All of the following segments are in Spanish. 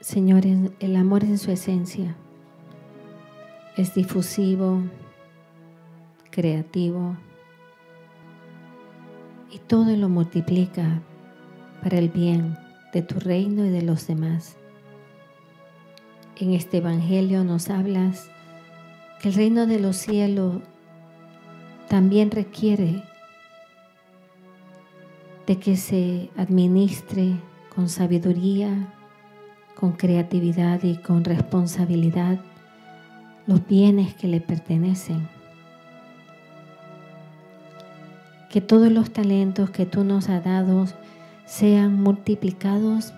Señor, el amor en su esencia es difusivo, creativo y todo lo multiplica para el bien de tu reino y de los demás. En este Evangelio nos hablas que el reino de los cielos también requiere de que se administre con sabiduría, con creatividad y con responsabilidad los bienes que le pertenecen. Que todos los talentos que tú nos has dado sean multiplicados,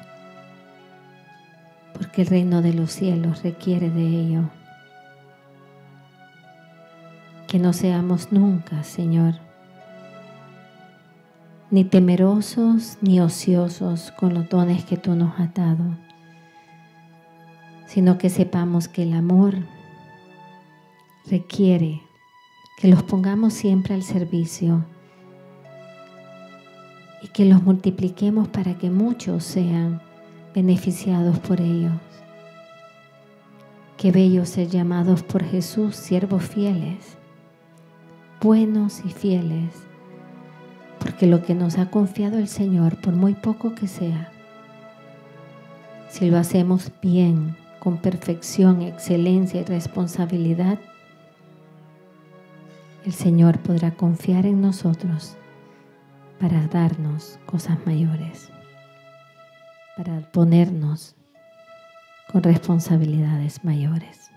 porque el reino de los cielos requiere de ello. Que no seamos nunca, Señor, ni temerosos ni ociosos con los dones que tú nos has dado, sino que sepamos que el amor requiere que los pongamos siempre al servicio y que los multipliquemos para que muchos sean beneficiados por ellos. Qué bello ser llamados por Jesús siervos fieles, buenos y fieles, porque lo que nos ha confiado el Señor, por muy poco que sea, si lo hacemos bien, con perfección, excelencia y responsabilidad, el Señor podrá confiar en nosotros para darnos cosas mayores, para ponernos con responsabilidades mayores.